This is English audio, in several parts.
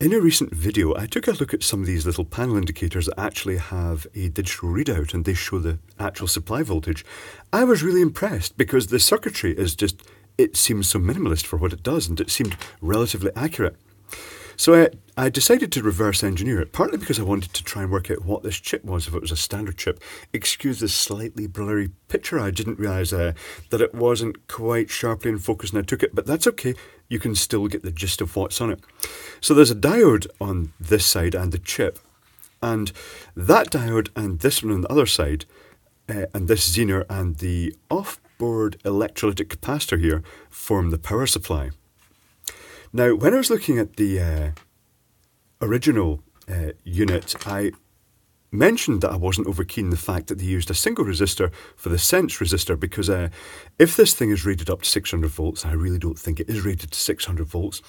In a recent video, I took a look at some of these little panel indicators that actually have a digital readout and they show the actual supply voltage. I was really impressed because the circuitry is just, it seems so minimalist for what it does and it seemed relatively accurate. So I decided to reverse engineer it, partly because I wanted to try and work out what this chip was, if it was a standard chip. Excuse the slightly blurry picture, I didn't realise that it wasn't quite sharply in focus when I took it, but that's okay, you can still get the gist of what's on it. So there's a diode on this side and the chip, and that diode and this one on the other side, and this zener and the off-board electrolytic capacitor here form the power supply. Now, when I was looking at the original unit, I mentioned that I wasn't over keen on the fact that they used a single resistor for the sense resistor, because if this thing is rated up to 600 volts, I really don't think it is rated to 600 volts,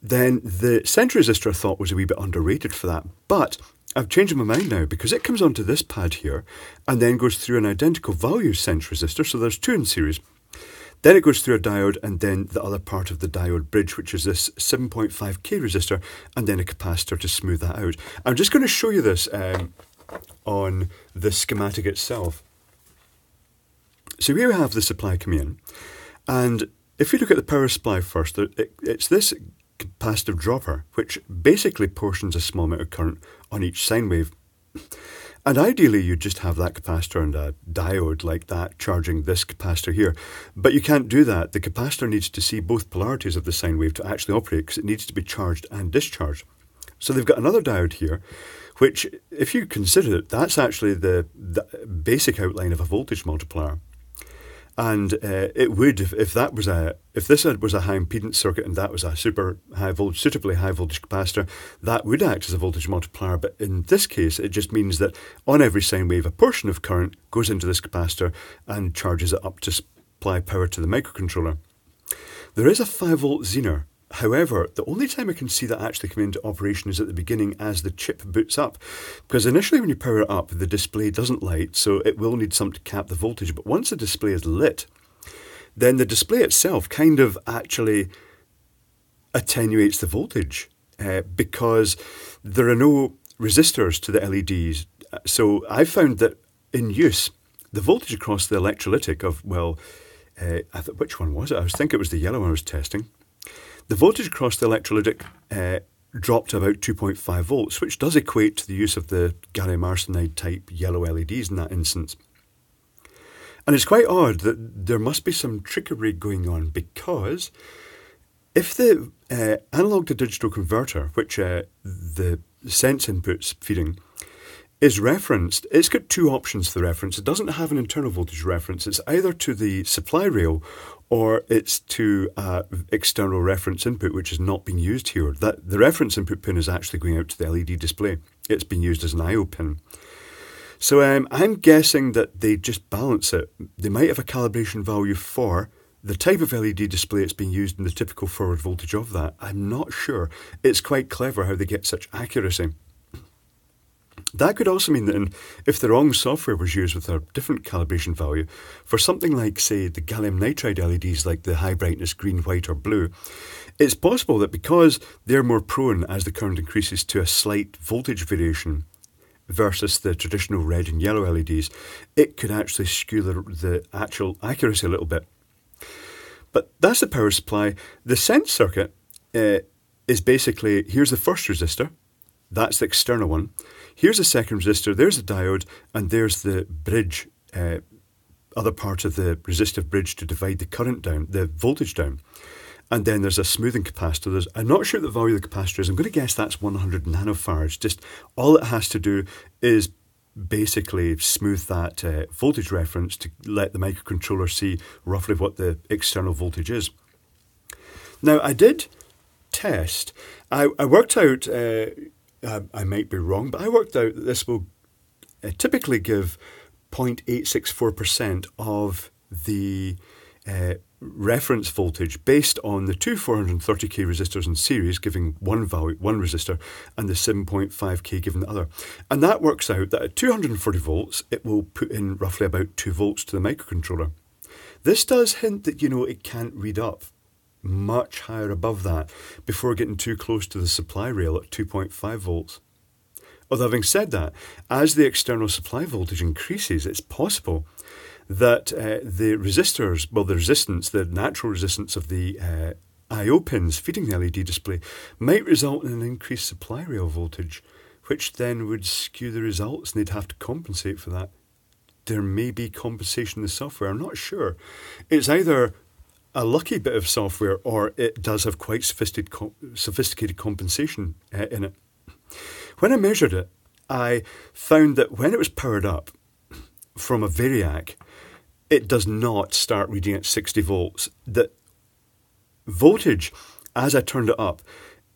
then the sense resistor I thought was a wee bit underrated for that. But I've changed my mind now because it comes onto this pad here and then goes through an identical value sense resistor, so there's two in series. Then it goes through a diode and then the other part of the diode bridge, which is this 7.5K resistor, and then a capacitor to smooth that out. I'm just going to show you this on the schematic itself. So here we have the supply coming in. And if you look at the power supply first, it's this capacitive dropper, which basically portions a small amount of current on each sine wave. And ideally you just have that capacitor and a diode like that charging this capacitor here. But you can't do that. The capacitor needs to see both polarities of the sine wave to actually operate, because it needs to be charged and discharged. So they've got another diode here, which if you consider it, that's actually the basic outline of a voltage multiplier. And it would, if this was a high impedance circuit and that was a super high voltage, suitably high voltage capacitor, that would act as a voltage multiplier. But in this case, it just means that on every sine wave, a portion of current goes into this capacitor and charges it up to supply power to the microcontroller. There is a 5-volt zener. However, the only time I can see that actually come into operation is at the beginning as the chip boots up, because initially when you power it up, the display doesn't light, so it will need something to cap the voltage. But once the display is lit, then the display itself kind of actually attenuates the voltage because there are no resistors to the LEDs. So I found that in use, the voltage across the electrolytic of, well, which one was it? I think it was the yellow one I was testing. The voltage across the electrolytic dropped to about 2.5 volts, which does equate to the use of the gallium arsenide type yellow LEDs in that instance. And it's quite odd that there must be some trickery going on, because if the analog to digital converter, which the sense input's feeding, is referenced, it's got two options for the reference. It doesn't have an internal voltage reference. It's either to the supply rail or it's to external reference input, which is not being used here. That the reference input pin is actually going out to the LED display. It's being used as an I/O pin. So I'm guessing that they just balance it. They might have a calibration value for the type of LED display it's being used and the typical forward voltage of that. I'm not sure. It's quite clever how they get such accuracy. That could also mean that if the wrong software was used with a different calibration value, for something like, say, the gallium nitride LEDs, like the high brightness green, white or blue, it's possible that because they're more prone as the current increases to a slight voltage variation versus the traditional red and yellow LEDs, it could actually skew the actual accuracy a little bit. But that's the power supply. The sense circuit is basically, here's the first resistor, that's the external one. Here's a second resistor, there's a diode, and there's the bridge, other part of the resistive bridge to divide the current down, the voltage down. And then there's a smoothing capacitor. I'm not sure what the value of the capacitor is. I'm going to guess that's 100 nanofarads. Just all it has to do is basically smooth that voltage reference to let the microcontroller see roughly what the external voltage is. Now, I did test. I worked out... I might be wrong, but I worked out that this will typically give 0.864% of the reference voltage based on the two 430K resistors in series giving one value, one resistor, and the 7.5K giving the other. And that works out that at 240 volts, it will put in roughly about 2 volts to the microcontroller. This does hint that, you know, it can't read up much higher above that before getting too close to the supply rail at 2.5 volts. Although having said that, as the external supply voltage increases, it's possible that the resistors, well, the resistance, the natural resistance of the I/O pins feeding the LED display might result in an increased supply rail voltage, which then would skew the results, and they'd have to compensate for that. There may be compensation in the software, I'm not sure. It's either a lucky bit of software or it does have quite sophisticated compensation in it. When I measured it, I found that when it was powered up from a Variac, it does not start reading at 60 volts. The voltage, as I turned it up,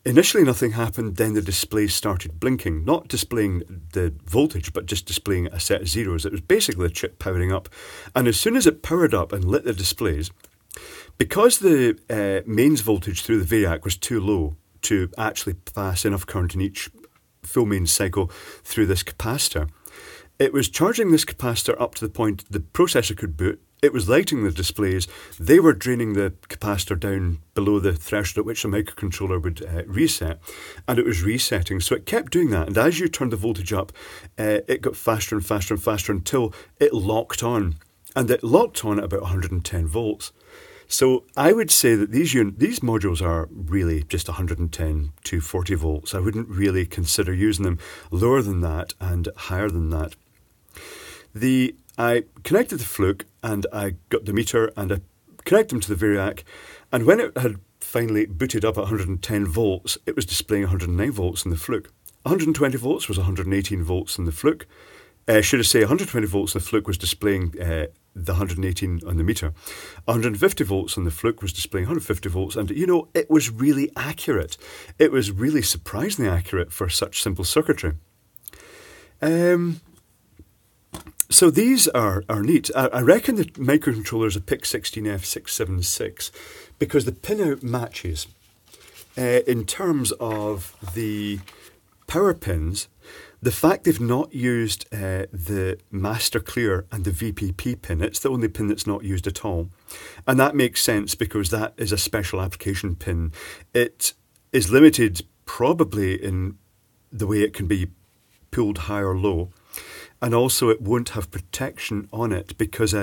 initially nothing happened, then the display started blinking, not displaying the voltage, but just displaying a set of zeros. It was basically the chip powering up. And as soon as it powered up and lit the displays, because the mains voltage through the Variac was too low to actually pass enough current in each full mains cycle through this capacitor, it was charging this capacitor up to the point the processor could boot. It was lighting the displays. They were draining the capacitor down below the threshold at which the microcontroller would reset, and it was resetting. So it kept doing that, and as you turned the voltage up, it got faster and faster and faster until it locked on, and it locked on at about 110 volts. So I would say that these modules are really just 110 to 40 volts. I wouldn't really consider using them lower than that and higher than that. I connected the Fluke and I got the meter and I connected them to the Variac, and when it had finally booted up at 110 volts, it was displaying 109 volts in the Fluke. 120 volts was 118 volts in the Fluke. Should I say 120 volts in the Fluke was displaying the 118 on the meter. 150 volts on the Fluke was displaying 150 volts, and you know, it was really accurate. It was really surprisingly accurate for such simple circuitry. So these are neat. I reckon the microcontroller is a PIC 16F676 because the pinout matches in terms of the power pins. The fact they've not used the master clear and the VPP pin, it's the only pin that's not used at all. And that makes sense because that is a special application pin. It is limited probably in the way it can be pulled high or low. And also it won't have protection on it because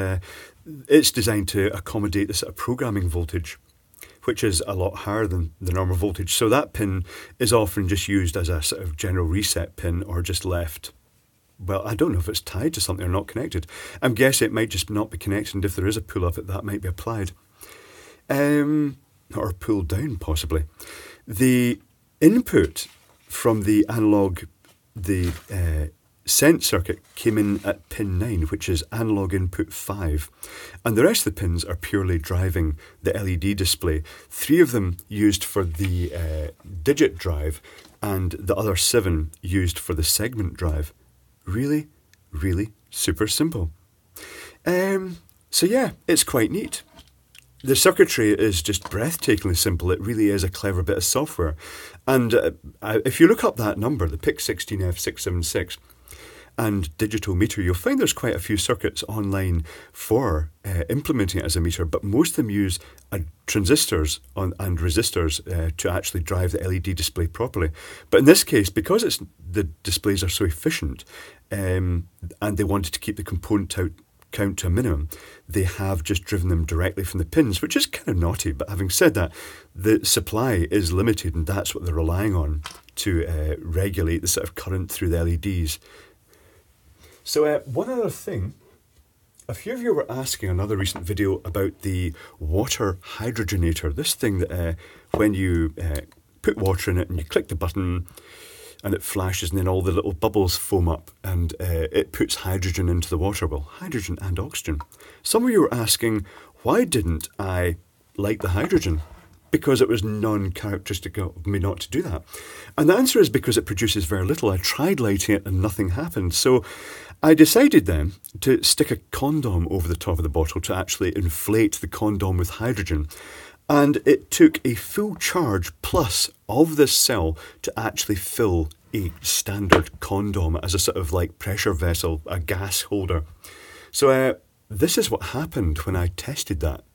it's designed to accommodate the sort of programming voltage, which is a lot higher than the normal voltage. So that pin is often just used as a sort of general reset pin or just left. Well, I don't know if it's tied to something or not connected. I'm guessing it might just not be connected, and if there is a pull up, that might be applied. Or pulled down, possibly. The input from the analog, the sense circuit came in at pin 9, which is analog input 5, and the rest of the pins are purely driving the LED display. 3 of them used for the digit drive, and the other 7 used for the segment drive. Really, really super simple. So yeah, it's quite neat. The circuitry is just breathtakingly simple. It really is a clever bit of software. And if you look up that number, the PIC 16F676, and digital meter, you'll find there's quite a few circuits online for implementing it as a meter, but most of them use transistors and resistors to actually drive the LED display properly. But in this case, because the displays are so efficient and they wanted to keep the component count to a minimum, they have just driven them directly from the pins, which is kind of naughty. But having said that, the supply is limited, and that's what they're relying on to regulate the sort of current through the LEDs. So one other thing, a few of you were asking another recent video about the water hydrogenator, this thing that when you put water in it and you click the button and it flashes and then all the little bubbles foam up and it puts hydrogen into the water, well, hydrogen and oxygen. Some of you were asking, why didn't I light the hydrogen? Because it was non-characteristic of me not to do that. And the answer is because it produces very little. I tried lighting it and nothing happened. So I decided then to stick a condom over the top of the bottle to actually inflate the condom with hydrogen. And it took a full charge plus of this cell to actually fill a standard condom as a sort of like pressure vessel, a gas holder. So this is what happened when I tested that.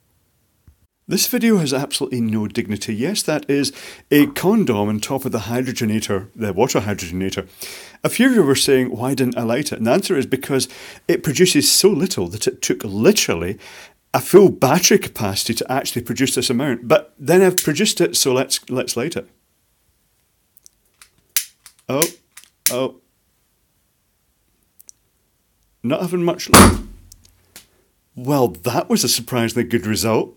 This video has absolutely no dignity. Yes, that is a condom on top of the hydrogenator, the water hydrogenator. A few of you were saying, why didn't I light it? And the answer is because it produces so little that it took literally a full battery capacity to actually produce this amount. But then I've produced it, so let's light it. Oh. Not having much luck. Well, that was a surprisingly good result.